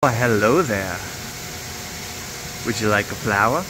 Oh, hello there. Would you like a flower?